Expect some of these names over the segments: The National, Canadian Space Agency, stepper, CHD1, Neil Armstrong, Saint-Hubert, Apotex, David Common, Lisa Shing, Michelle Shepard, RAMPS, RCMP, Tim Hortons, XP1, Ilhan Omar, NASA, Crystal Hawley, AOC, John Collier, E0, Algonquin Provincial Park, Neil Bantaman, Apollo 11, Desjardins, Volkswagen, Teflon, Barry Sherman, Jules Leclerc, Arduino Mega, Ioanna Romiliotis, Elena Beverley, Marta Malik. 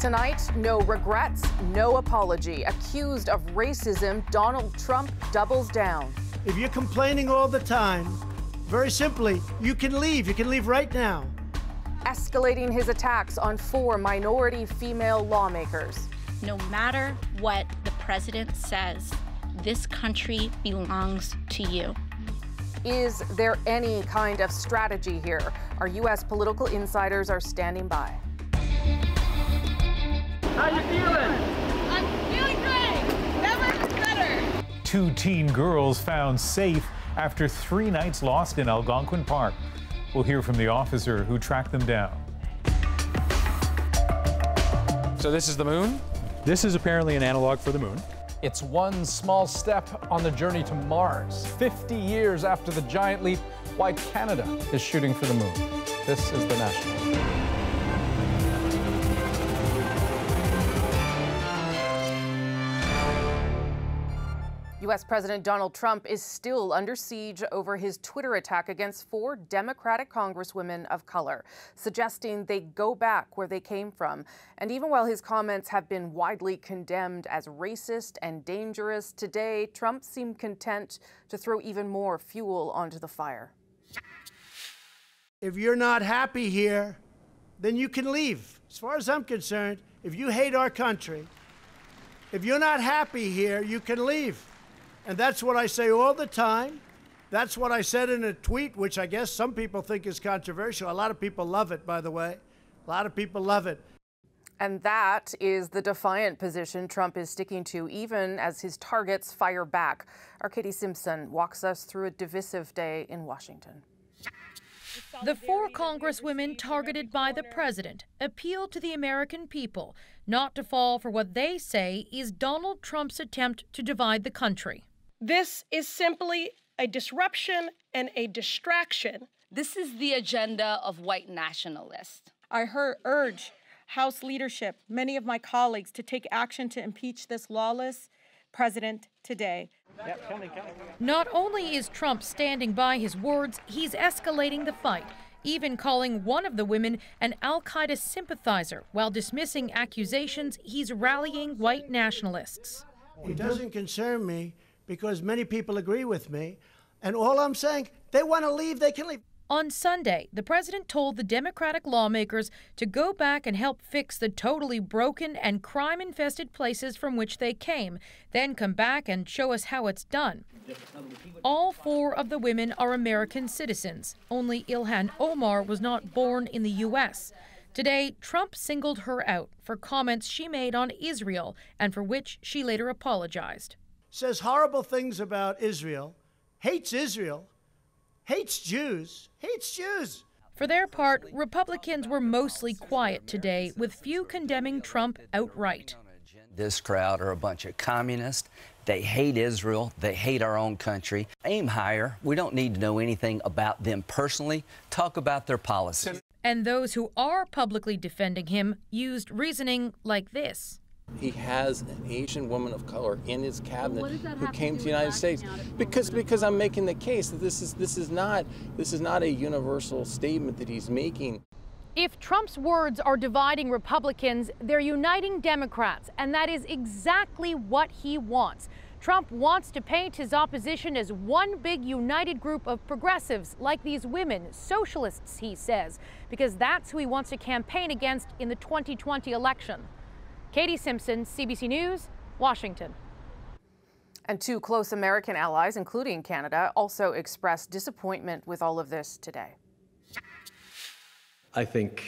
Tonight, no regrets, no apology. Accused of racism, Donald Trump doubles down. If you're complaining all the time, very simply, you can leave. You can leave right now. Escalating his attacks on four minority female lawmakers. No matter what the president says, this country belongs to you. Is there any kind of strategy here? Our U.S. political insiders are standing by. How you feeling? I'm feeling great. Never better. Two teen girls found safe after 3 nights lost in Algonquin Park. We'll hear from the officer who tracked them down. So this is the moon? This is apparently an analog for the moon. It's one small step on the journey to Mars. 50 years after the giant leap, why Canada is shooting for the moon. This is The National. U.S. President Donald Trump is still under siege over his Twitter attack against 4 Democratic congresswomen of color, suggesting they go back where they came from. And even while his comments have been widely condemned as racist and dangerous, today Trump seemed content to throw even more fuel onto the fire. If you're not happy here, then you can leave. As far as I'm concerned, if you hate our country, if you're not happy here, you can leave. And that's what I say all the time. That's what I said in a tweet, which I guess some people think is controversial. A lot of people love it, by the way. A lot of people love it. And that is the defiant position Trump is sticking to, even as his targets fire back. Our Katie Simpson walks us through a divisive day in Washington. The 4 congresswomen targeted by the president appeal to the American people not to fall for what they say is Donald Trump's attempt to divide the country. This is simply a disruption and a distraction. This is the agenda of white nationalists. I urge House leadership, many of my colleagues, to take action to impeach this lawless president today. Yep, coming. Not only is Trump standing by his words, he's escalating the fight, even calling one of the women an al-Qaeda sympathizer while dismissing accusations he's rallying white nationalists. It doesn't concern me because many people agree with me, and all I'm saying, they want to leave, they can leave. On Sunday, the president told the Democratic lawmakers to go back and help fix the totally broken and crime-infested places from which they came, then come back and show us how it's done. All 4 of the women are American citizens. Only Ilhan Omar was not born in the U.S. Today, Trump singled her out for comments she made on Israel and for which she later apologized. Says horrible things about Israel, hates Israel, hates Jews, hates Jews. For their part, Republicans were mostly quiet today, with few condemning Trump outright. This crowd are a bunch of communists. They hate Israel. They hate our own country. Aim higher. We don't need to know anything about them personally. Talk about their policies. And those who are publicly defending him used reasoning like this. He has an Asian woman of color in his cabinet who came to the United States because I'm making the case that this is not a universal statement that he's making. If Trump's words are dividing Republicans, they're uniting Democrats, and that is exactly what he wants. Trump wants to paint his opposition as one big united group of progressives like these women, socialists, he says, because that's who he wants to campaign against in the 2020 election. Katie Simpson, CBC News, Washington. And 2 close American allies, including Canada, also expressed disappointment with all of this today. I think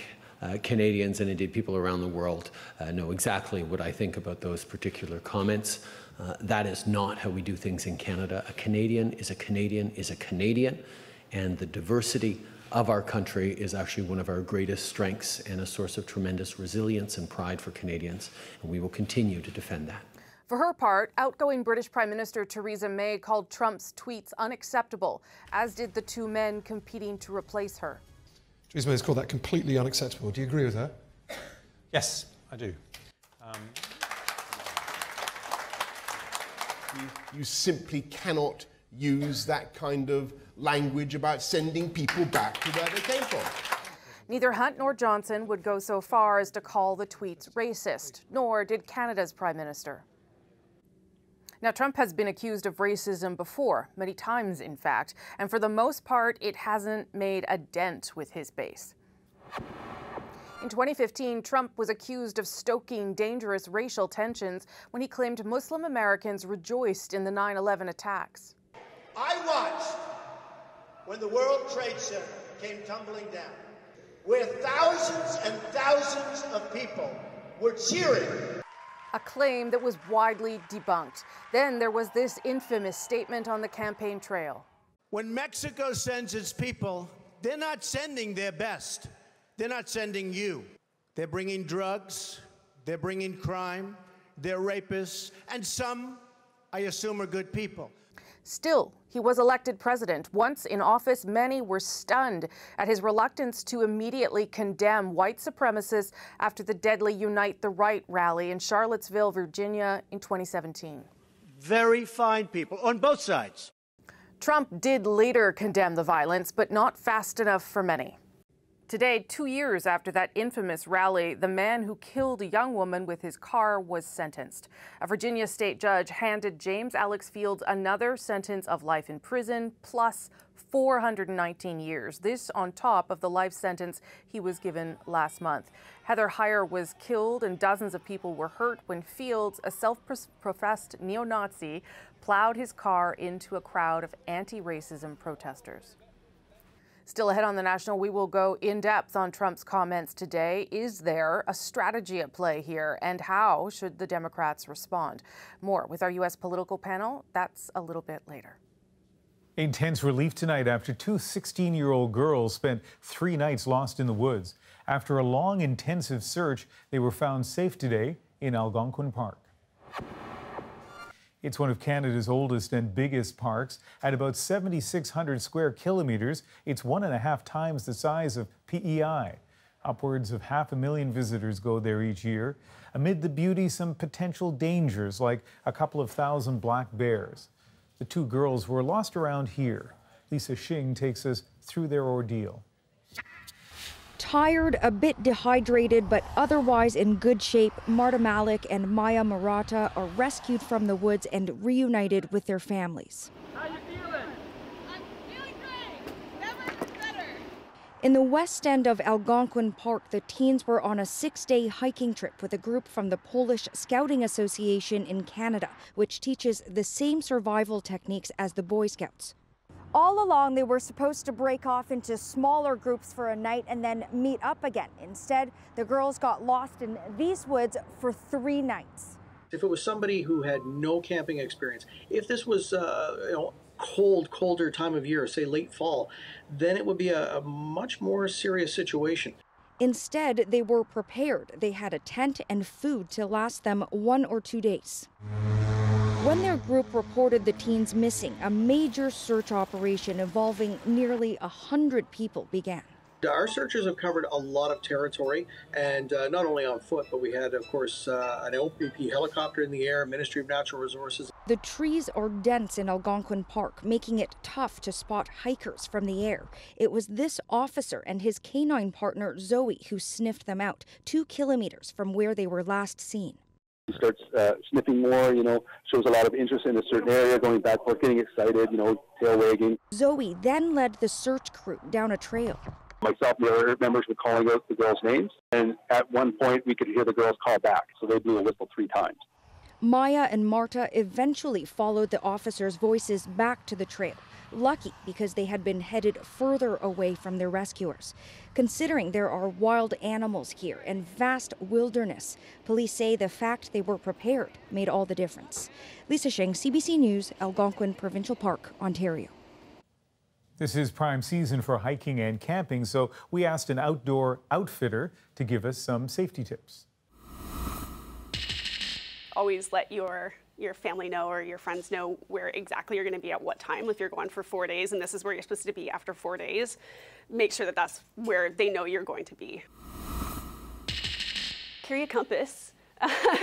Canadians and indeed people around the world know exactly what I think about those particular comments. That is not how we do things in Canada. A Canadian is a Canadian is a Canadian, and the diversity of our country is actually one of our greatest strengths and a source of tremendous resilience and pride for Canadians, and we will continue to defend that. For her part, outgoing British Prime Minister Theresa May called Trump's tweets unacceptable, as did the 2 men competing to replace her. Theresa May has called that completely unacceptable. Do you agree with her? Yes, I do. You simply cannot use that kind of language about sending people back to where they came from. Neither Hunt nor Johnson would go so far as to call the tweets racist, nor did Canada's Prime Minister. Now, Trump has been accused of racism before, many times in fact, and for the most part, it hasn't made a dent with his base. In 2015, Trump was accused of stoking dangerous racial tensions when he claimed Muslim Americans rejoiced in the 9/11 attacks. I watched when the World Trade Center came tumbling down, where thousands and thousands of people were cheering. A claim that was widely debunked. Then there was this infamous statement on the campaign trail. When Mexico sends its people, they're not sending their best. They're not sending you. They're bringing drugs, they're bringing crime, they're rapists, and some, I assume, are good people. Still, he was elected president. Once in office, many were stunned at his reluctance to immediately condemn white supremacists after the deadly Unite the Right rally in Charlottesville, Virginia in 2017. Very fine people on both sides. Trump did later condemn the violence, but not fast enough for many. Today, 2 years after that infamous rally, the man who killed a young woman with his car was sentenced. A Virginia state judge handed James Alex Fields another sentence of life in prison, plus 419 years. This on top of the life sentence he was given last month. Heather Heyer was killed and dozens of people were hurt when Fields, a self-professed neo-Nazi, plowed his car into a crowd of anti-racism protesters. Still ahead on The National, we will go in depth on Trump's comments today. Is there a strategy at play here, and how should the Democrats respond? More with our U.S. political panel. That's a little bit later. Intense relief tonight after two 16-year-old girls spent 3 nights lost in the woods. After a long, intensive search, they were found safe today in Algonquin Park. It's one of Canada's oldest and biggest parks. At about 7,600 square kilometers, it's 1.5 times the size of PEI. Upwards of 500,000 visitors go there each year. Amid the beauty, some potential dangers, like a couple of thousand black bears. The two girls were lost around here. Lisa Shing takes us through their ordeal. Tired, a bit dehydrated, but otherwise in good shape, Marta Malik and Maya Murata are rescued from the woods and reunited with their families. How you feeling? I'm feeling great. Everything's better. In the west end of Algonquin Park, the teens were on a 6-day hiking trip with a group from the Polish Scouting Association in Canada, which teaches the same survival techniques as the Boy Scouts. All along, they were supposed to break off into smaller groups for a night and then meet up again. Instead, the girls got lost in these woods for 3 nights. If it was somebody who had no camping experience, if this was colder time of year, say late fall, then it would be a much more serious situation. Instead, they were prepared. They had a tent and food to last them 1 or 2 days. When their group reported the teens missing, a major search operation involving nearly 100 people began. Our searches have covered a lot of territory, and not only on foot, but we had, of course, an LPP helicopter in the air, Ministry of Natural Resources. The trees are dense in Algonquin Park, making it tough to spot hikers from the air. It was this officer and his canine partner, Zoe, who sniffed them out 2 kilometers from where they were last seen. He starts sniffing more, shows a lot of interest in a certain area, going back forth, getting excited, tail wagging. Zoe then led the search crew down a trail. Myself and the other members were calling out the girls' names, and at one point we could hear the girls call back, so they blew a whistle 3 times. Maya and Marta eventually followed the officers' voices back to the trail, lucky because they had been headed further away from their rescuers. Considering there are wild animals here and vast wilderness, police say the fact they were prepared made all the difference. Lisa Sheng, CBC News, Algonquin Provincial Park, Ontario. This is prime season for hiking and camping, so we asked an outdoor outfitter to give us some safety tips. Always let your family know or your friends know where exactly you're going to be at what time. If you're going for 4 days and this is where you're supposed to be after 4 days, make sure that that's where they know you're going to be. Carry a compass.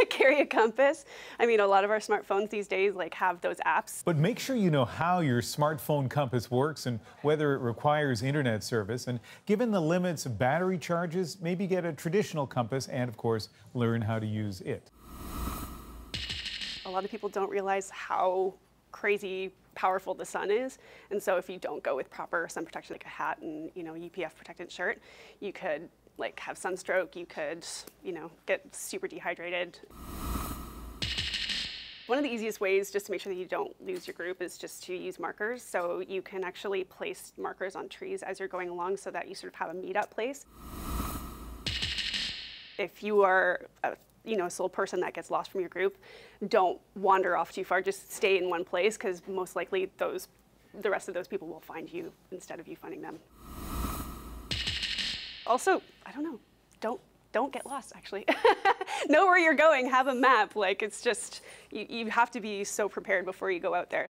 carry a compass. I mean, a lot of our smartphones these days like have those apps. But make sure you know how your smartphone compass works and whether it requires internet service. And given the limits of battery charges, maybe get a traditional compass and, of course, learn how to use it. A lot of people don't realize how crazy powerful the sun is, and so if you don't go with proper sun protection, like a hat and, you know, UPF protectant shirt, you could like have sunstroke, you could, you know, get super dehydrated. One of the easiest ways just to make sure that you don't lose your group is just to use markers. So you can actually place markers on trees as you're going along so that you sort of have a meet-up place. If you are a sole person that gets lost from your group, don't wander off too far. Just stay in one place, because most likely the rest of those people will find you instead of you finding them. Also, I don't know, don't get lost, actually. Know where you're going, have a map. Like, it's just, you have to be so prepared before you go out there.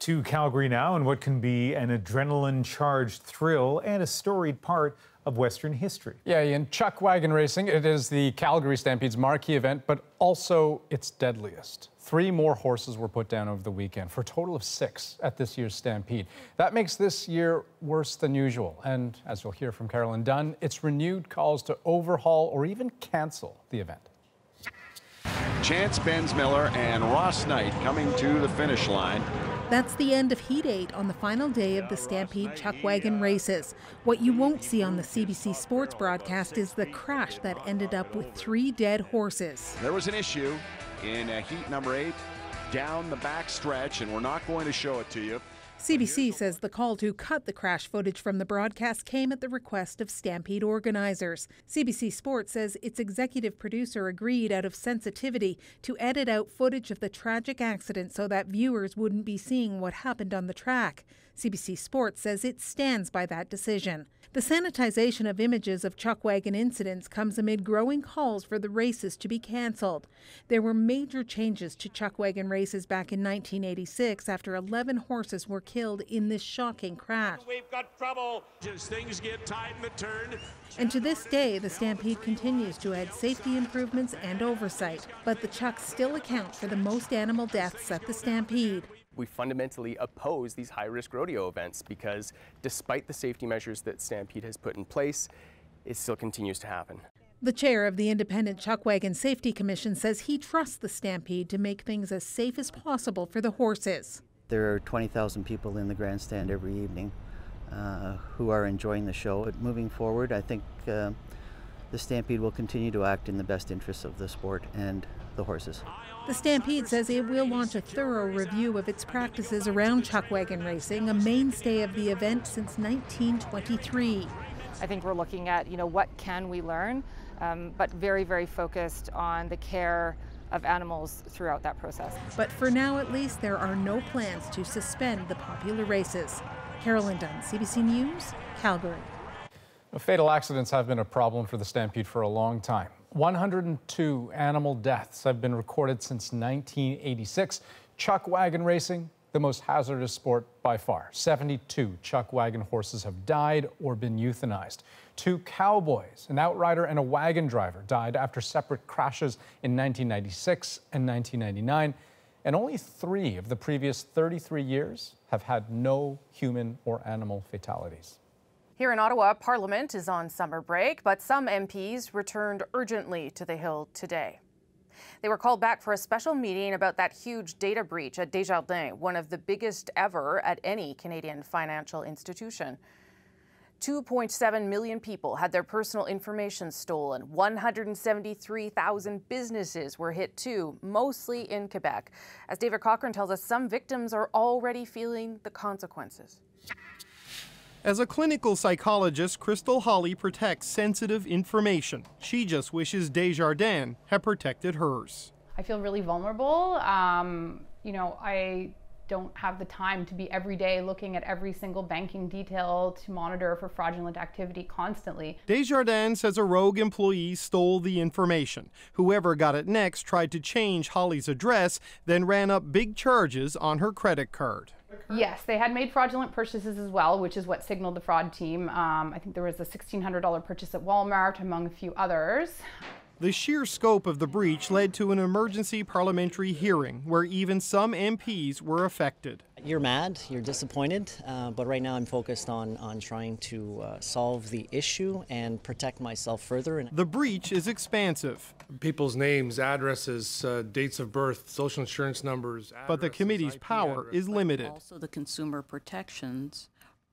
To Calgary now, and what can be an adrenaline-charged thrill and a storied part of Western history. Yeah, in chuck wagon racing, it is the Calgary Stampede's marquee event, but also its deadliest. 3 more horses were put down over the weekend, for a total of 6 at this year's Stampede. That makes this year worse than usual, and as you'll hear from Carolyn Dunn, it's renewed calls to overhaul or even cancel the event. Chance Bensmiller and Ross Knight coming to the finish line. That's the end of Heat 8 on the final day of the Stampede Chuck Wagon races. What you won't see on the CBC Sports broadcast is the crash that ended up with 3 dead horses. There was an issue in Heat number 8 down the back stretch, and we're not going to show it to you. CBC says the call to cut the crash footage from the broadcast came at the request of Stampede organizers. CBC Sports says its executive producer agreed out of sensitivity to edit out footage of the tragic accident so that viewers wouldn't be seeing what happened on the track. CBC Sports says it stands by that decision. The sanitization of images of chuck wagon incidents comes amid growing calls for the races to be cancelled. There were major changes to chuck wagon races back in 1986 after 11 horses were killed in this shocking crash. We've got trouble. Just things get tight in the turn. And to this day, the Stampede continues to add safety improvements and oversight, but the chucks still account for the most animal deaths at the Stampede. We fundamentally oppose these high-risk rodeo events because despite the safety measures that Stampede has put in place, it still continues to happen. The chair of the Independent Chuck Wagon Safety Commission says he trusts the Stampede to make things as safe as possible for the horses. There are 20,000 people in the grandstand every evening who are enjoying the show. But moving forward, I think the Stampede will continue to act in the best interests of the sport and the horses. The Stampede says it will launch a thorough review of its practices around chuck wagon racing, a mainstay of the event since 1923. I think we're looking at, what can we learn, but very, very focused on the care of animals throughout that process. But for now, at least, there are no plans to suspend the popular races. Carolyn Dunn, CBC News, Calgary. Well, fatal accidents have been a problem for the Stampede for a long time. 102 animal deaths have been recorded since 1986. Chuck wagon racing, the most hazardous sport by far. 72 chuck wagon horses have died or been euthanized. 2 cowboys, an outrider and a wagon driver, died after separate crashes in 1996 and 1999. And only 3 of the previous 33 years have had no human or animal fatalities. Here in Ottawa, Parliament is on summer break, but some MPs returned urgently to the Hill today. They were called back for a special meeting about that huge data breach at Desjardins, one of the biggest ever at any Canadian financial institution. 2.7 million people had their personal information stolen. 173,000 businesses were hit too, mostly in Quebec. As David Cochran tells us, some victims are already feeling the consequences. As a clinical psychologist, Crystal Hawley protects sensitive information. She just wishes Desjardins had protected hers. I feel really vulnerable. I don't have the time to be every day looking at every single banking detail to monitor for fraudulent activity constantly. Desjardins says a rogue employee stole the information. Whoever got it next tried to change Hawley's address, then ran up big charges on her credit card. Yes, they had made fraudulent purchases as well, which is what signaled the fraud team. I think there was a $1,600 purchase at Walmart, among a few others. The sheer scope of the breach led to an emergency parliamentary hearing where even some MPs were affected. You're mad, you're disappointed, but right now I'm focused on trying to solve the issue and protect myself further. The breach is expansive. People's names, addresses, dates of birth, social insurance numbers. Addresses, but the committee's IP power is limited. Also, the consumer protections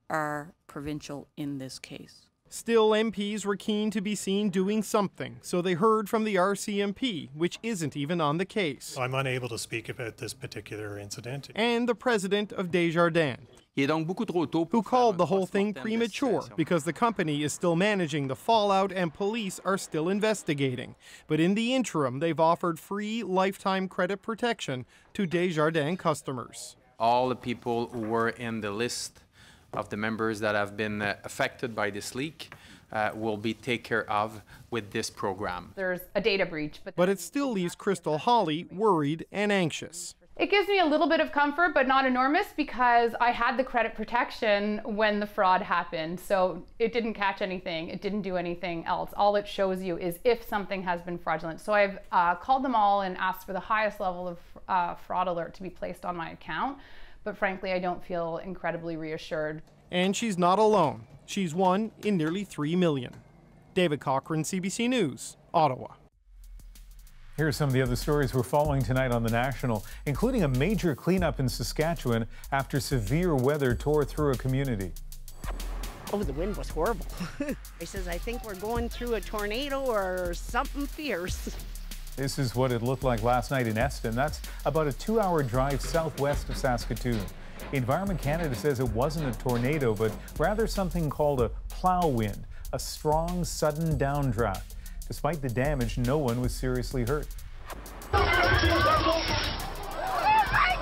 are provincial in this case. Still, MPs were keen to be seen doing something, so they heard from the RCMP, which isn't even on the case. I'm unable to speak about this particular incident. And the president of Desjardins, who called the whole thing premature because the company is still managing the fallout and police are still investigating. But in the interim, they've offered free lifetime credit protection to Desjardins customers. All the people who were in the list of the members that have been affected by this leak will be taken care of with this program. There's a data breach. But it still leaves Crystal Hawley worried and anxious. It gives me a little bit of comfort, but not enormous, because I had the credit protection when the fraud happened. So it didn't catch anything. It didn't do anything else. All it shows you is if something has been fraudulent. So I've called them all and asked for the highest level of fraud alert to be placed on my account. But frankly, I don't feel incredibly reassured. And she's not alone. She's one in nearly 3 million. David Cochran, CBC News, Ottawa. Here are some of the other stories we're following tonight on The National, including a major cleanup in Saskatchewan after severe weather tore through a community. Oh, the wind was horrible. I says, I think we're going through a tornado or something fierce. This is what it looked like last night in Eston. That's about a 2-hour drive southwest of Saskatoon. Environment Canada says it wasn't a tornado, but rather something called a plow wind, a strong, sudden downdraft. Despite the damage, no one was seriously hurt. Oh my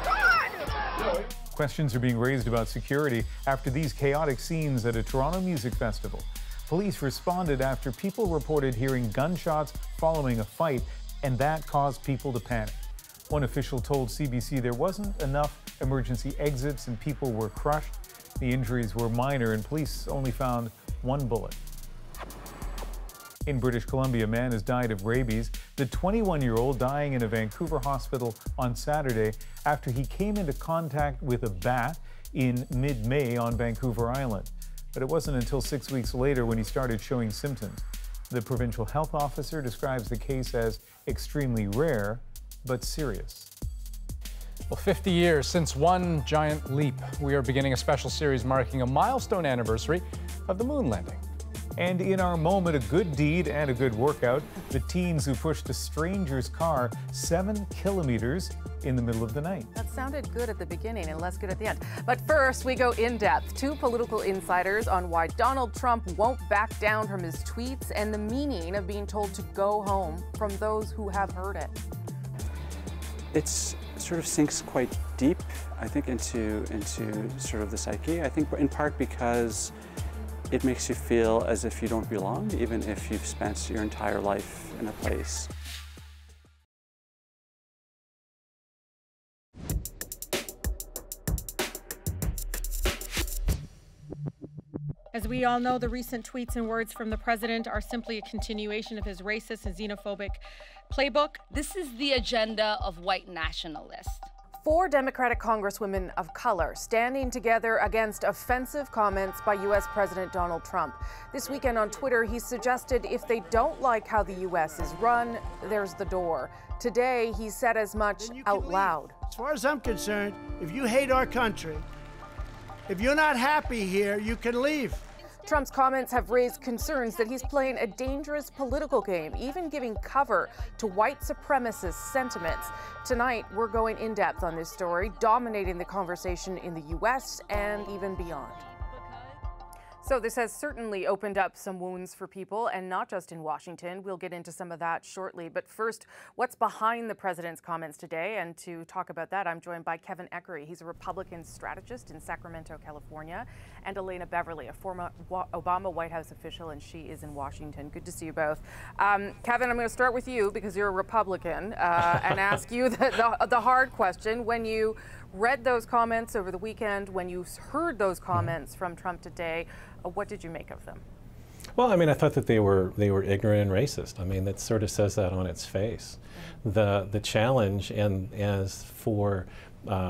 God! Questions are being raised about security after these chaotic scenes at a Toronto music festival. Police responded after people reported hearing gunshots following a fight, and that caused people to panic. One official told CBC there wasn't enough emergency exits and people were crushed. The injuries were minor and police only found one bullet. In British Columbia, a man has died of rabies. The 21-year-old dying in a Vancouver hospital on Saturday after he came into contact with a bat in mid-May on Vancouver Island. But it wasn't until 6 weeks later when he started showing symptoms. The provincial health officer describes the case as extremely rare, but serious. Well, 50 years since One Giant Leap. We are beginning a special series marking a milestone anniversary of the moon landing. And in our moment, a good deed and a good workout, the teens who pushed a stranger's car 7 kilometers in the middle of the night. That sounded good at the beginning and less good at the end. But first, we go in depth. Two political insiders on why Donald Trump won't back down from his tweets and the meaning of being told to go home from those who have heard it. It sort of sinks quite deep, I think, into sort of the psyche. I think in part because it makes you feel as if you don't belong, even if you've spent your entire life in a place. As we all know, the recent tweets and words from the president are simply a continuation of his racist and xenophobic playbook. This is the agenda of white nationalists. Four Democratic congresswomen of color standing together against offensive comments by U.S. President Donald Trump. This weekend on Twitter, he suggested if they don't like how the U.S. is run, there's the door. Today, he said as much out loud. As far as I'm concerned, if you hate our country, if you're not happy here, you can leave. Trump's comments have raised concerns that he's playing a dangerous political game, even giving cover to white supremacist sentiments. Tonight, we're going in depth on this story, dominating the conversation in the U.S. and even beyond. So this has certainly opened up some wounds for people, and not just in Washington. We'll get into some of that shortly. But first, what's behind the president's comments today? And to talk about that, I'm joined by Kevin Eckery. He's a Republican strategist in Sacramento, California, and Elena Beverley, a former Obama White House official, and she is in Washington. Good to see you both. Kevin, I'm going to start with you because you're a Republican and ask you the hard question. When you read those comments over the weekend, when you heard those comments from Trump today, what did you make of them? Well, I mean, I thought that they were ignorant and racist. I mean, that sort of says that on its face. The challenge, and as for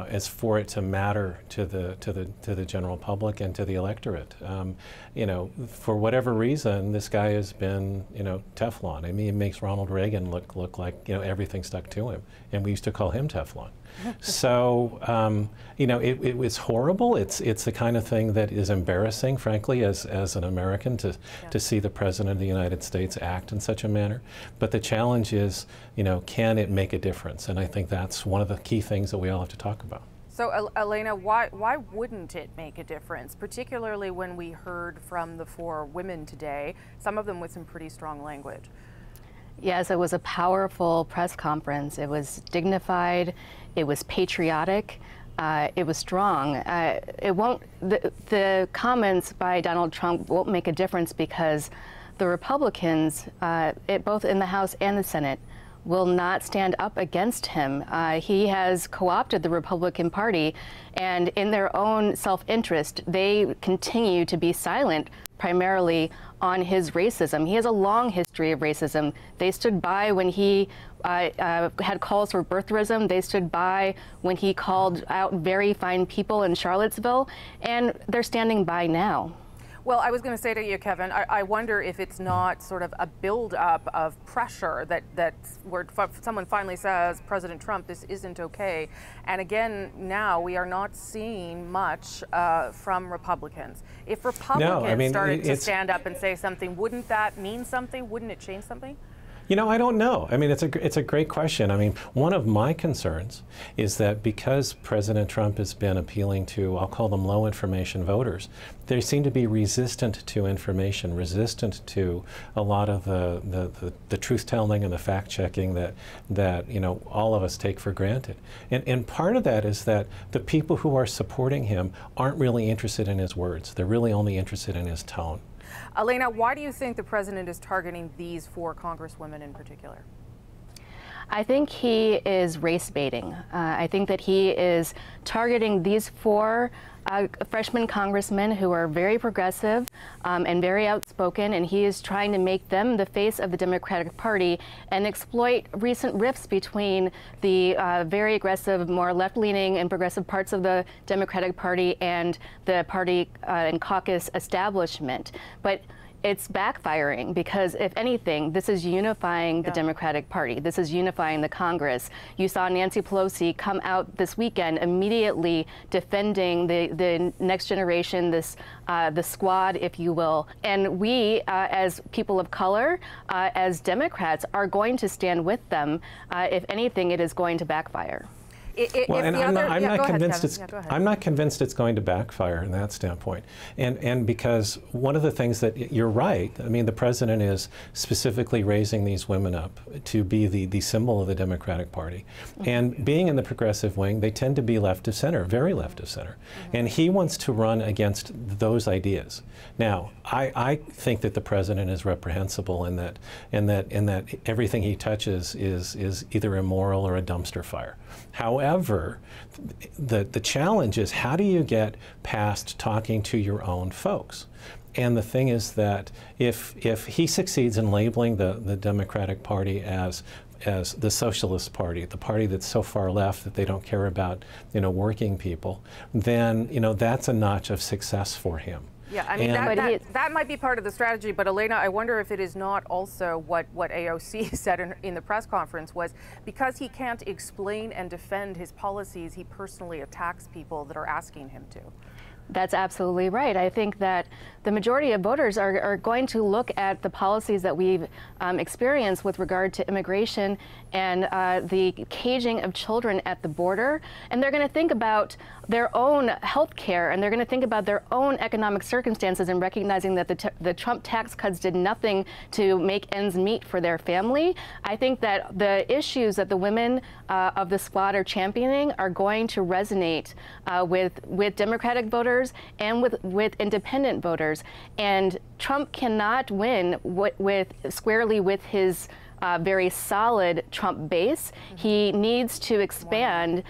it to matter to the general public and to the electorate, you know, for whatever reason, this guy has been, you know, Teflon. I mean, it makes Ronald Reagan look like, you know, everything stuck to him, and we used to call him Teflon. So you know, it was horrible. It's the kind of thing that is embarrassing, frankly, as an American to see the President of the United States act in such a manner. But the challenge is, you know, can it make a difference? And I think that's one of the key things that we all have to talk about. So Elena, why wouldn't it make a difference, particularly when we heard from the four women today, some of them with some pretty strong language? Yes, it was a powerful press conference. It was dignified. It was patriotic. It was strong. It won't. The comments by Donald Trump won't make a difference because the Republicans, both in the House and the Senate, will not stand up against him. He has co-opted the Republican Party, and in their own self-interest, they continue to be silent primarily on his racism. He has a long history of racism. They stood by when he had calls for birtherism. They stood by when he called out very fine people in Charlottesville, and they're standing by now. Well, I was going to say to you, Kevin, I wonder if it's not sort of a buildup of pressure that where someone finally says, President Trump, this isn't okay. And again, now we are not seeing much from Republicans. If Republicans started to stand up and say something, wouldn't that mean something? Wouldn't it change something? You know, I don't know. I mean, it's a great question. I mean, one of my concerns is that because President Trump has been appealing to, I'll call them low information voters, they seem to be resistant to information, resistant to a lot of the truth-telling and the fact-checking that you know, all of us take for granted. And part of that is that the people who are supporting him aren't really interested in his words. They're really only interested in his tone. Elena, why do you think the president is targeting these four congresswomen in particular? I think he is race baiting. I think that he is targeting these four freshman congressmen who are very progressive and very outspoken, and he is trying to make them the face of the Democratic Party and exploit recent rifts between the very aggressive, more left-leaning and progressive parts of the Democratic Party and the party and caucus establishment. But it's backfiring because, if anything, this is unifying the Democratic Party. This is unifying the Congress. You saw Nancy Pelosi come out this weekend immediately defending the next generation, the squad, if you will. And we, as people of color, as Democrats, are going to stand with them. If anything, it is going to backfire. I'm not convinced it's going to backfire in that standpoint. And because one of the things that you're right, I mean, the president is specifically raising these women up to be the symbol of the Democratic Party. Mm-hmm. And being in the progressive wing, they tend to be left of center, very left of center. Mm-hmm. And he wants to run against those ideas. Now, I think that the president is reprehensible in that everything he touches is either immoral or a dumpster fire. However, the challenge is, how do you get past talking to your own folks? And the thing is that if he succeeds in labeling the Democratic Party as the Socialist Party, the party that's so far left that they don't care about, you know, working people, then, you know, that's a notch of success for him. Yeah, I mean, that might be part of the strategy, but Elena, I wonder if it is not also what AOC said in the press conference was, because he can't explain and defend his policies, he personally attacks people that are asking him to. That's absolutely right. I think that the majority of voters are going to look at the policies that we've experienced with regard to immigration and the caging of children at the border, and they're going to think about their own health care, and they're going to think about their own economic circumstances, and recognizing that the Trump tax cuts did nothing to make ends meet for their family. I think that the issues that the women of the squad are championing are going to resonate with Democratic voters and with independent voters. And Trump cannot win with squarely with his very solid Trump base. Mm-hmm. He needs to expand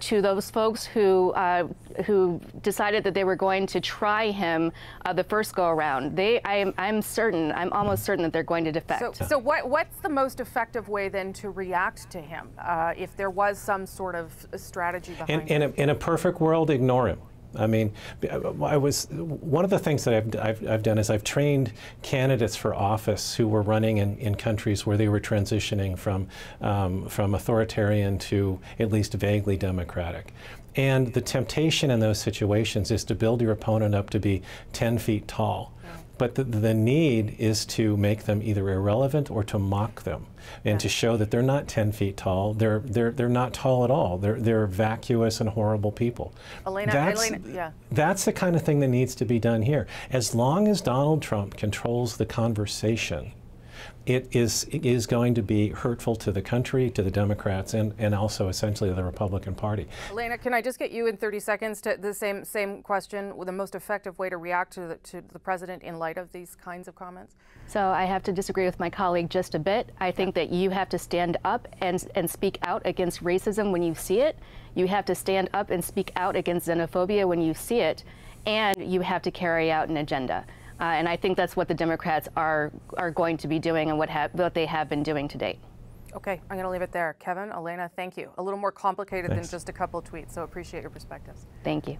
to those folks who decided that they were going to try him the first go around. I'm almost certain that they're going to defect. So what's the most effective way then to react to him if there was some sort of strategy behind it? In a perfect world, ignore him. I mean, one of the things that I've done is I've trained candidates for office who were running in countries where they were transitioning from authoritarian to at least vaguely democratic. And the temptation in those situations is to build your opponent up to be 10 feet tall. But the need is to make them either irrelevant or to mock them, and to show that they're not 10 feet tall. They're not tall at all. They're vacuous and horrible people. That's the kind of thing that needs to be done here. As long as Donald Trump controls the conversation, it is going to be hurtful to the country, to the Democrats, and also essentially the Republican Party. Elena, can I just get you in 30 seconds to the same question, with the most effective way to react to the president in light of these kinds of comments? So I have to disagree with my colleague just a bit. I think that you have to stand up and speak out against racism when you see it. You have to stand up and speak out against xenophobia when you see it, and you have to carry out an agenda. And I think that's what the Democrats are going to be doing, and what they have been doing to date. Okay, I'm going to leave it there. Kevin, Elena, thank you. A little more complicated than just a couple of tweets, so appreciate your perspectives. Thank you.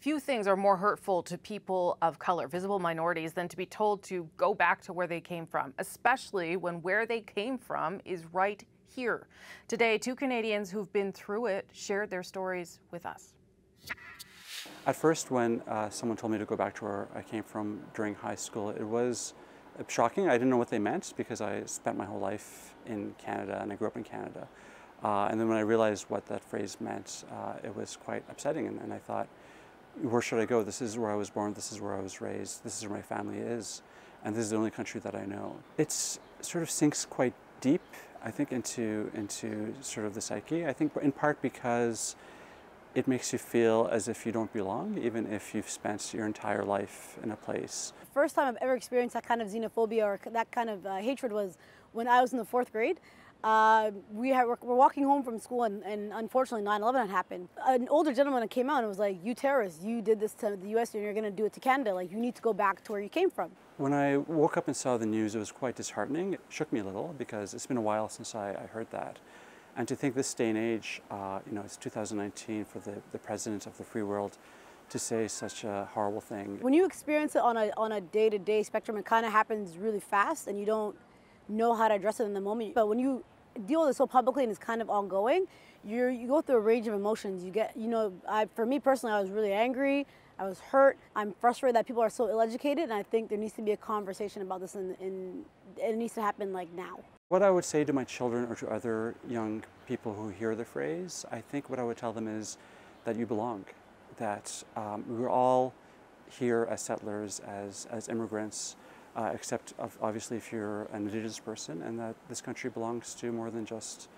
Few things are more hurtful to people of color, visible minorities, than to be told to go back to where they came from, especially when where they came from is right here. Today, two Canadians who've been through it shared their stories with us. At first, when someone told me to go back to where I came from during high school, it was shocking. I didn't know what they meant, because I spent my whole life in Canada and I grew up in Canada. And then when I realized what that phrase meant, it was quite upsetting. And I thought, where should I go? This is where I was born. This is where I was raised. This is where my family is. And this is the only country that I know. It sort of sinks quite deep, I think, into sort of the psyche. I think in part because it makes you feel as if you don't belong, even if you've spent your entire life in a place. The first time I've ever experienced that kind of xenophobia or that kind of hatred was when I was in the 4th grade. We were walking home from school, and unfortunately 9/11 had happened. An older gentleman came out and was like, "You terrorists, you did this to the US and you're gonna do it to Canada. Like, you need to go back to where you came from." When I woke up and saw the news, it was quite disheartening. It shook me a little, because it's been a while since I heard that. And to think this day and age, you know, it's 2019, for the president of the free world to say such a horrible thing. When you experience it on a day-to-day spectrum, it kind of happens really fast and you don't know how to address it in the moment. But when you deal with it so publicly and it's kind of ongoing, you go through a range of emotions. You get, you know, for me personally, I was really angry. I was hurt. I'm frustrated that people are so ill-educated, and I think there needs to be a conversation about this, and it needs to happen like now. What I would say to my children or to other young people who hear the phrase, I think what I would tell them is that you belong, that we're all here as settlers, as immigrants, except obviously if you're an Indigenous person, and that this country belongs to more than just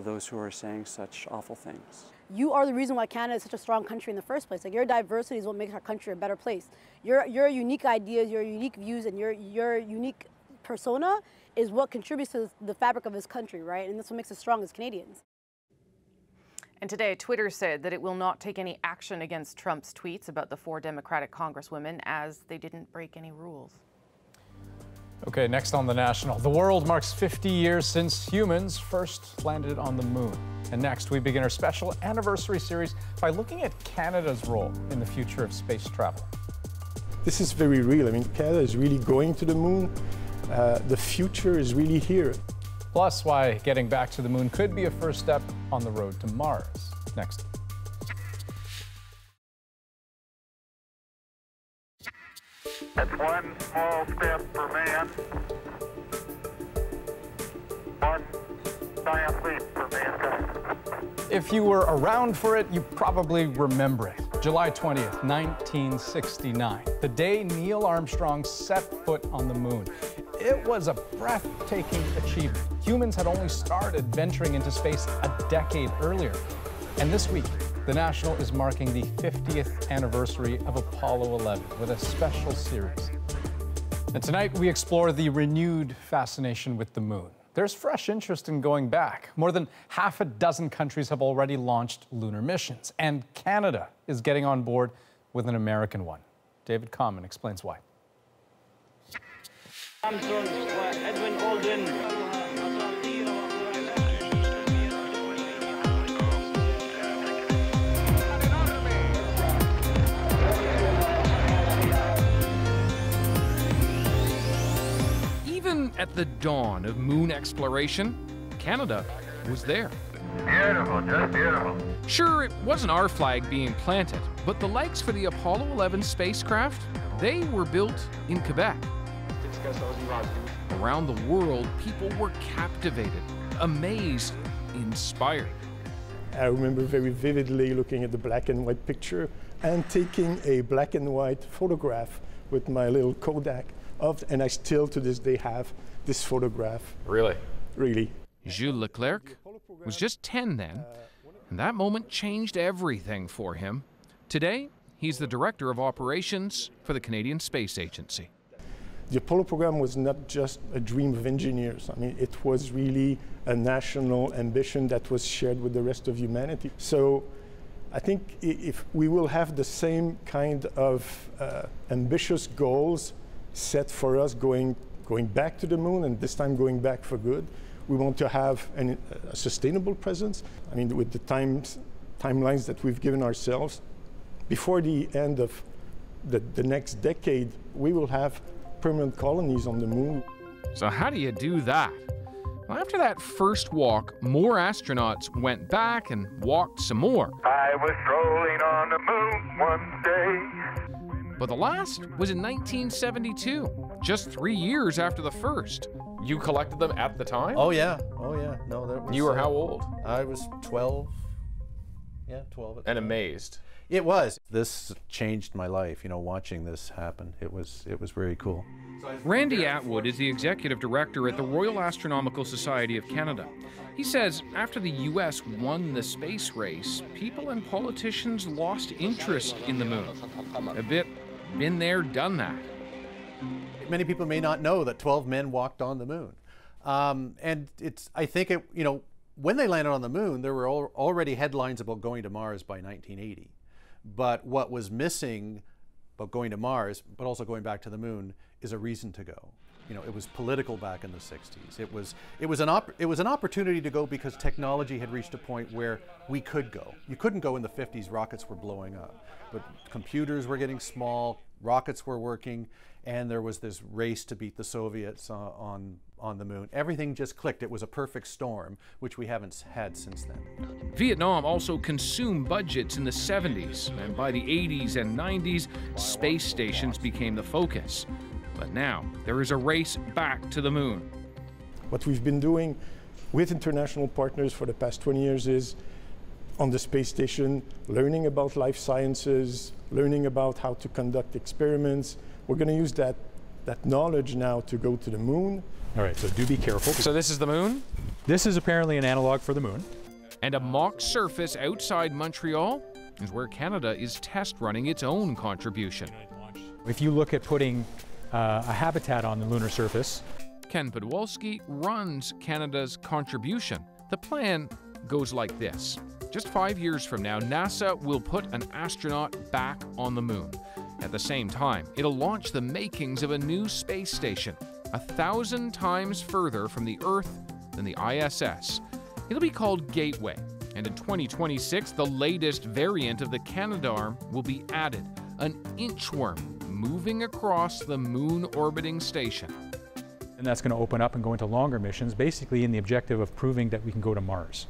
those who are saying such awful things. You are the reason why Canada is such a strong country in the first place. Like, your diversity is what makes our country a better place. Your unique ideas, your unique views, and your unique persona is what contributes to the fabric of this country, right? And that's what makes us strong as Canadians. And today, Twitter said that it will not take any action against Trump's tweets about the 4 Democratic congresswomen, as they didn't break any rules. Okay, next on The National. The world marks 50 years since humans first landed on the moon. And next, we begin our special anniversary series by looking at Canada's role in the future of space travel. This is very real. I mean, Canada is really going to the moon. The future is really here. Plus, why getting back to the moon could be a first step on the road to Mars. Next. That's one small step for man, one giant leap for mankind. If you were around for it, you probably remember it. July 20th, 1969, the day Neil Armstrong set foot on the moon. It was a breathtaking achievement. Humans had only started venturing into space a decade earlier. And this week, The National is marking the 50th anniversary of Apollo 11 with a special series. And tonight we explore the renewed fascination with the moon. There's fresh interest in going back. More than half a dozen countries have already launched lunar missions, and Canada is getting on board with an American one. David Common explains why. Edwin Olden. Even at the dawn of moon exploration, Canada was there. Beautiful, just beautiful. Sure, it wasn't our flag being planted, but the legs for the Apollo 11 spacecraft, they were built in Quebec. Around the world, people were captivated, amazed, inspired. I remember very vividly looking at the black and white picture and taking a black and white photograph with my little Kodak. And I still to this day have this photograph. Really? Really. Jules Leclerc was just 10 then, and that moment changed everything for him. Today, he's the director of operations for the Canadian Space Agency. The Apollo program was not just a dream of engineers. I mean, it was really a national ambition that was shared with the rest of humanity. So I think if we will have the same kind of ambitious goals set for us going back to the moon, and this time going back for good, we want to have a sustainable presence. I mean, with the timelines that we've given ourselves, before the end of the next decade, we will have permanent colonies on the moon. So how do you do that? Well, after that first walk, more astronauts went back and walked some more. I was strolling on the moon one day. But the last was in 1972, just 3 years after the first. You collected them at the time? Oh yeah, oh yeah. No, that was, you were how old? I was 12, yeah, 12. At the time. Amazed. It was. This changed my life, you know, watching this happen. It was very cool. Randy Atwood is the executive director at the Royal Astronomical Society of Canada. He says after the U.S. won the space race, people and politicians lost interest in the moon. A bit been there, done that. Many people may not know that 12 men walked on the moon. And it's, I think, it, you know, when they landed on the moon, there were already headlines about going to Mars by 1980. But what was missing about going to Mars, but also going back to the moon, is a reason to go. You know, it was political back in the 60s. It was an opportunity to go because technology had reached a point where we could go. You couldn't go in the 50s, rockets were blowing up. But computers were getting small, rockets were working, and there was this race to beat the Soviets on the moon. Everything just clicked. It was a perfect storm, which we haven't had since then. Vietnam also consumed budgets in the 70s, and by the 80s and 90s, space stations became the focus. But now there is a race back to the moon. What we've been doing with international partners for the past 20 years is on the space station, learning about life sciences, learning about how to conduct experiments. We're going to use that knowledge now to go to the moon. All right, so do be careful. So this is the moon? This is apparently an analog for the moon. And a mock surface outside Montreal is where Canada is test running its own contribution. If you look at putting a habitat on the lunar surface. Ken Podwalski runs Canada's contribution. The plan goes like this. Just 5 years from now, NASA will put an astronaut back on the moon. At the same time, it'll launch the makings of a new space station, 1,000 times further from the Earth than the ISS. It'll be called Gateway, and in 2026, the latest variant of the Canadarm will be added, an inchworm moving across the moon orbiting station. And that's going to open up and go into longer missions, basically in the objective of proving that we can go to Mars.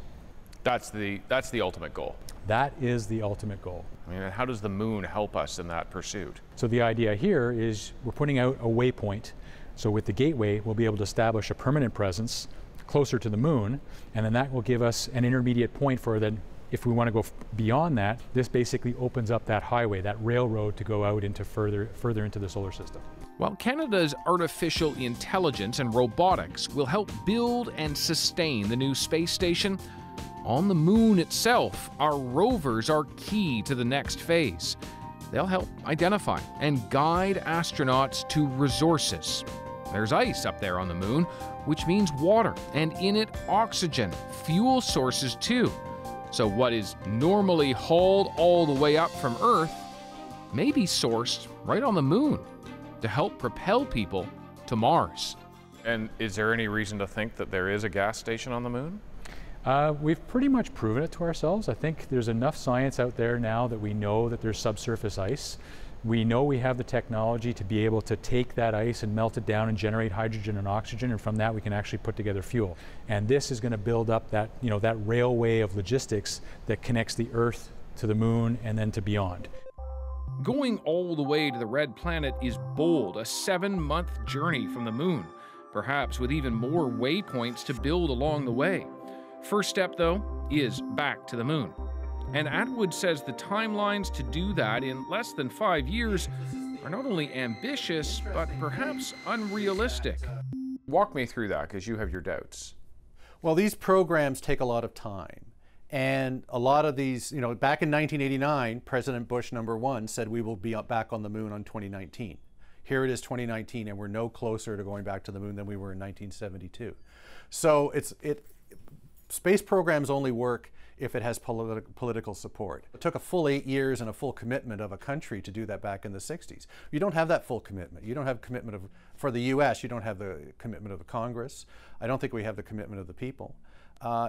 That's the ultimate goal. That is the ultimate goal. I mean, how does the moon help us in that pursuit? So the idea here is we're putting out a waypoint. So with the Gateway, we'll be able to establish a permanent presence closer to the moon, and then that will give us an intermediate point for then, if we want to go beyond that, this basically opens up that highway, that railroad to go out into further into the solar system. While Canada's artificial intelligence and robotics will help build and sustain the new space station, on the moon itself, our rovers are key to the next phase. They'll help identify and guide astronauts to resources. There's ice up there on the moon, which means water, and in it oxygen, fuel sources too. So what is normally hauled all the way up from Earth may be sourced right on the moon to help propel people to Mars. And is there any reason to think that there is a gas station on the moon? We've pretty much proven it to ourselves. I think there's enough science out there now that we know that there's subsurface ice. We know we have the technology to be able to take that ice and melt it down and generate hydrogen and oxygen, and from that we can actually put together fuel. And this is going to build up that, you know, that railway of logistics that connects the Earth to the moon and then to beyond. Going all the way to the Red Planet is bold, a 7-month journey from the moon, perhaps with even more waypoints to build along the way. First step, though, is back to the moon. And Atwood says the timelines to do that in less than 5 years are not only ambitious, but perhaps unrealistic. Walk me through that, because you have your doubts. Well, these programs take a lot of time. And a lot of these, you know, back in 1989, President Bush, #1, said we will be back on the moon on 2019. Here it is 2019, and we're no closer to going back to the moon than we were in 1972. So space programs only work if it has political support. It took a full 8 years and a full commitment of a country to do that back in the 60s. You don't have that full commitment. You don't have commitment of, for the US, you don't have the commitment of the Congress. I don't think we have the commitment of the people.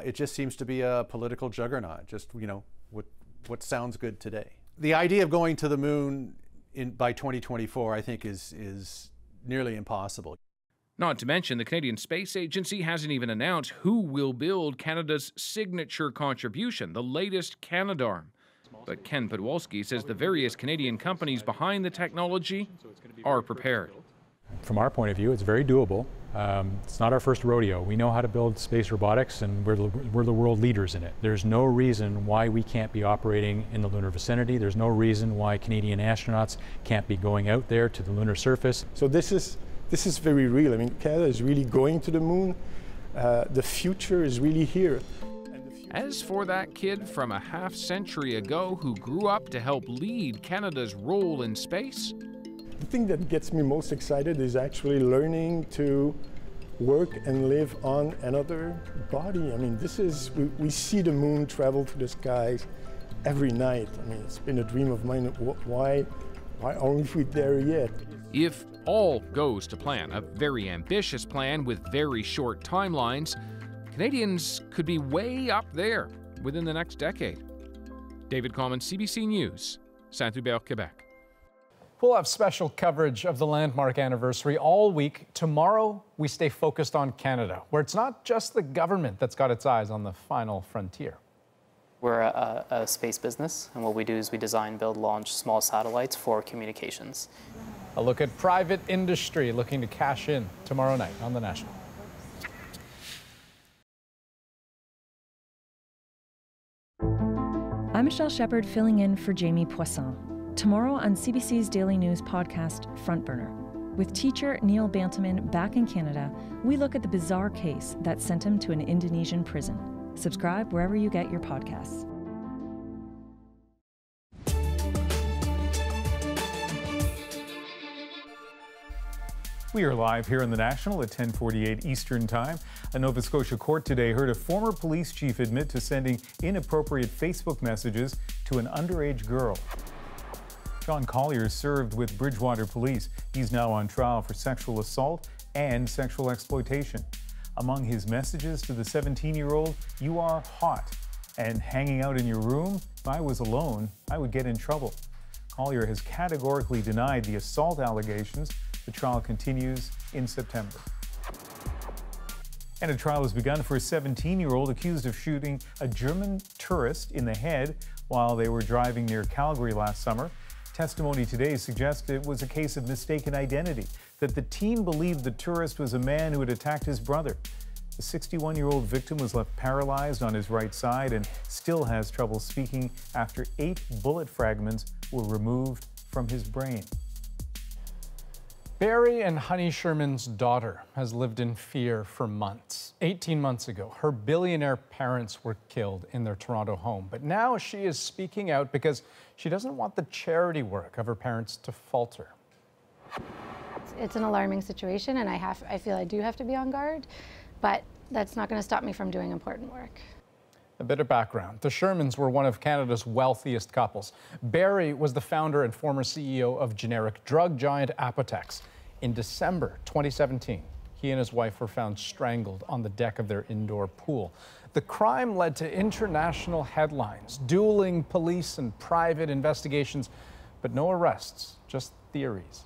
It just seems to be a political juggernaut, just, you know, what sounds good today. The idea of going to the moon by 2024, I think, is nearly impossible. Not to mention, the Canadian Space Agency hasn't even announced who will build Canada's signature contribution, the latest Canadarm. But Ken Podwalski says the various Canadian companies behind the technology are prepared. From our point of view, it's very doable. It's not our first rodeo. We know how to build space robotics, and we're the world leaders in it. There's no reason why we can't be operating in the lunar vicinity. There's no reason why Canadian astronauts can't be going out there to the lunar surface. So this is very real. I mean, Canada is really going to the moon. The future is really here. As for that kid from a half-century ago who grew up to help lead Canada's role in space, the thing that gets me most excited is actually learning to work and live on another body. I mean, this is, we see the moon travel through the skies every night. I mean, it's been a dream of mine. Why aren't we there yet? If all goes to plan, a very ambitious plan with very short timelines, Canadians could be way up there within the next decade. David Common, CBC News, Saint-Hubert, Quebec. We'll have special coverage of the landmark anniversary all week. Tomorrow, we stay focused on Canada, where it's not just the government that's got its eyes on the final frontier. We're a space business, and what we do is we design, build, launch small satellites for communications. A look at private industry looking to cash in tomorrow night on The National. I'm Michelle Shepard, filling in for Jamie Poisson. Tomorrow on CBC's Daily News podcast, Front Burner. With teacher Neil Bantaman back in Canada, we look at the bizarre case that sent him to an Indonesian prison. Subscribe wherever you get your podcasts. We are live here in The National at 10:48 Eastern Time. A Nova Scotia court today heard a former police chief admit to sending inappropriate Facebook messages to an underage girl. John Collier served with Bridgewater Police. He's now on trial for sexual assault and sexual exploitation. Among his messages to the 17-year-old, "You are hot," and "hanging out in your room? If I was alone, I would get in trouble." Collier has categorically denied the assault allegations. The trial continues in September. And a trial has begun for a 17-year-old accused of shooting a German tourist in the head while they were driving near Calgary last summer. Testimony today suggests it was a case of mistaken identity, that the teen believed the tourist was a man who had attacked his brother. The 61-year-old victim was left paralyzed on his right side and still has trouble speaking after 8 bullet fragments were removed from his brain. Barry and Honey Sherman's daughter has lived in fear for months. 18 months ago, her billionaire parents were killed in their Toronto home. But now she is speaking out because she doesn't want the charity work of her parents to falter. It's an alarming situation, and I feel I do have to be on guard, but that's not going to stop me from doing important work. A bit of background. The Shermans were one of Canada's wealthiest couples. Barry was the founder and former CEO of generic drug giant Apotex. In December 2017, he and his wife were found strangled on the deck of their indoor pool. The crime led to international headlines, dueling police and private investigations, but no arrests, just theories.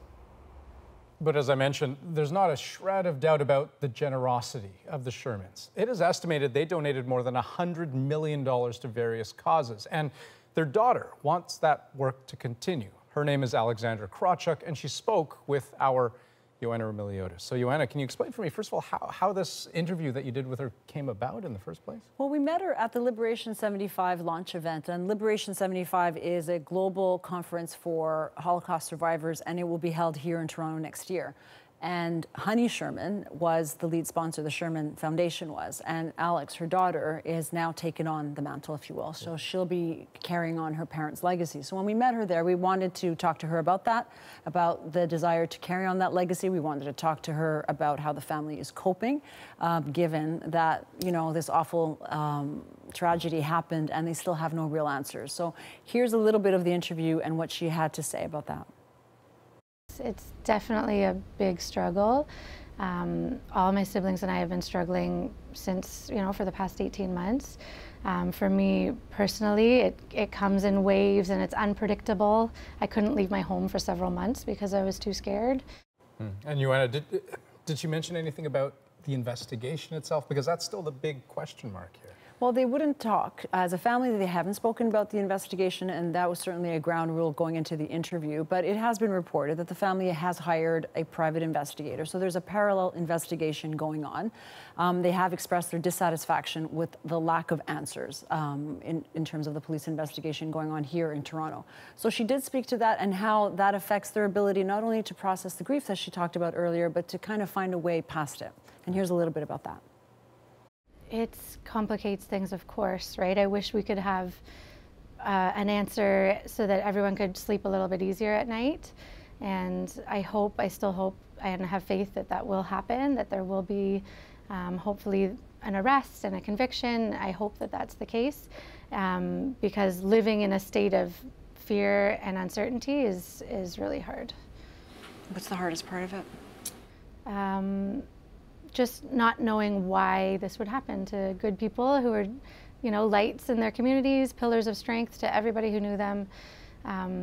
But as I mentioned, there's not a shred of doubt about the generosity of the Shermans. It is estimated they donated more than $100 million to various causes, and their daughter wants that work to continue. Her name is Alexandra Krawchuk, and she spoke with our Ioanna Romiliotis. So, Ioanna, can you explain for me, first of all, how this interview that you did with her came about in the first place? Well, we met her at the Liberation 75 launch event, and Liberation 75 is a global conference for Holocaust survivors, and it will be held here in Toronto next year. And Honey Sherman was the lead sponsor, the Sherman Foundation was, and Alex, her daughter, is now taken on the mantle, if you will. So she'll be carrying on her parents' legacy. So when we met her there, we wanted to talk to her about that, about the desire to carry on that legacy. We wanted to talk to her about how the family is coping, given that, you know, this awful tragedy happened and they still have no real answers. So here's a little bit of the interview and what she had to say about that. It's definitely a big struggle. All my siblings and I have been struggling since, you know, for the past 18 months. For me personally, it comes in waves and it's unpredictable. I couldn't leave my home for several months because I was too scared. And Ioanna, did she mention anything about the investigation itself? Because that's still the big question mark here. Well, they wouldn't talk. As a family, they haven't spoken about the investigation, and that was certainly a ground rule going into the interview. But it has been reported that the family has hired a private investigator. So there's a parallel investigation going on. They have expressed their dissatisfaction with the lack of answers in terms of the police investigation going on here in Toronto. So she did speak to that and how that affects their ability not only to process the grief that she talked about earlier, but to kind of find a way past it. And here's a little bit about that. It complicates things, of course, right? I wish we could have an answer so that everyone could sleep a little bit easier at night. And I still hope and have faith that that will happen, that there will be hopefully an arrest and a conviction. I hope that that's the case because living in a state of fear and uncertainty is really hard. What's the hardest part of it? Just not knowing why this would happen to good people who are, you know, lights in their communities, pillars of strength to everybody who knew them.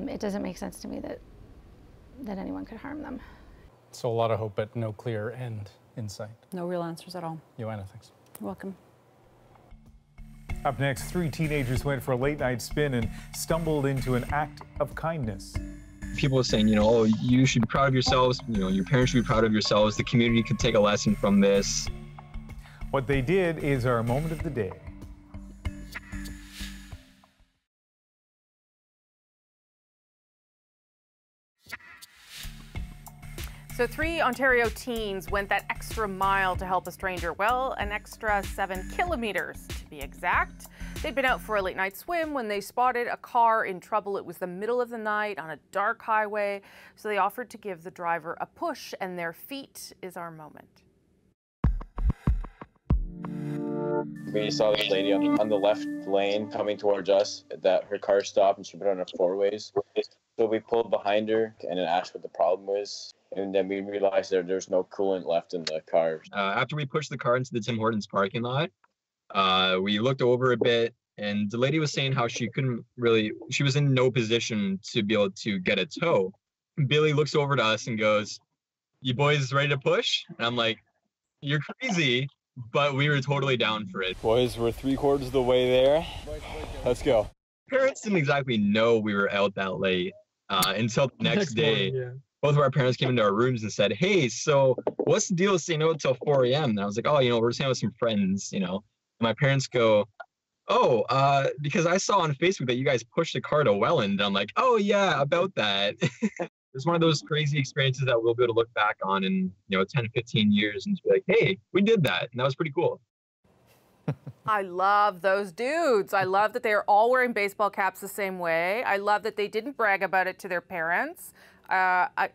It doesn't make sense to me that anyone could harm them. So a lot of hope, but no clear end in sight. No real answers at all. Ioanna, thanks. You're welcome. Up next, three teenagers went for a late-night spin and stumbled into an act of kindness. People are saying, you know, oh, you should be proud of yourselves, you know, your parents should be proud of yourselves, the community could take a lesson from this. What they did is our moment of the day. So three Ontario teens went that extra mile to help a stranger, well, an extra 7 kilometers to be exact. They'd been out for a late night swim when they spotted a car in trouble. It was the middle of the night on a dark highway, so they offered to give the driver a push, and their feat is our moment. We saw this lady on the left lane coming towards us, that her car stopped and she put on her four ways. So we pulled behind her and then asked what the problem was. And then we realized that there's no coolant left in the car. After we pushed the car into the Tim Hortons parking lot, we looked over a bit, and the lady was saying how she couldn't really, she was in no position to be able to get a tow. Billy looks over to us and goes, "You boys ready to push?" And I'm like, "You're crazy," but we were totally down for it. Boys, we're 3/4 of the way there. Let's go. Parents didn't exactly know we were out that late until the next day. Morning, yeah. Both of our parents came into our rooms and said, "Hey, so what's the deal with saying no till 4 a.m.? And I was like, "Oh, you know, we're just hanging with some friends, you know." My parents go, "Oh, because I saw on Facebook that you guys pushed a car to Welland." I'm like, "Oh yeah, about that." it's one of those crazy experiences that we'll be able to look back on in, 10, 15 years and just be like, hey, we did that. And that was pretty cool. I love those dudes. I love that they're all wearing baseball caps the same way. I love that they didn't brag about it to their parents. I'm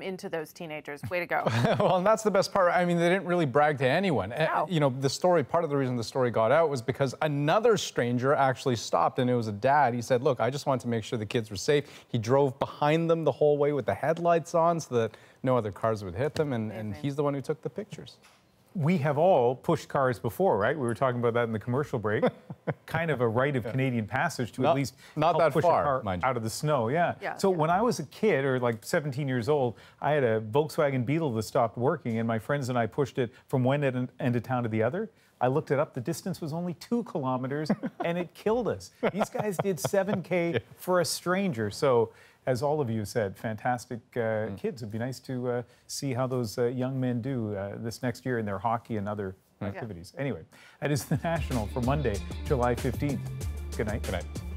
into those teenagers. Way to go. Well, and that's the best part. I mean, they didn't really brag to anyone. No. The story, part of the reason the story got out was because another stranger actually stopped, and it was a dad. He said, look, I just wanted to make sure the kids were safe. He drove behind them the whole way with the headlights on so that no other cars would hit them, and he's the one who took the pictures. We have all pushed cars before, right? We were talking about that in the commercial break. Kind of a rite of Canadian passage to at least help push a car out of the snow. Yeah. So when I was a kid, or like 17 years old, I had a Volkswagen Beetle that stopped working, and my friends and I pushed it from one end of town to the other. I looked it up. The distance was only 2 kilometers, and it killed us. These guys did 7K for a stranger. So, as all of you said, fantastic kids. It'd be nice to see how those young men do this next year in their hockey and other activities. Anyway, that is The National for Monday, July 15th. Good night. Good night.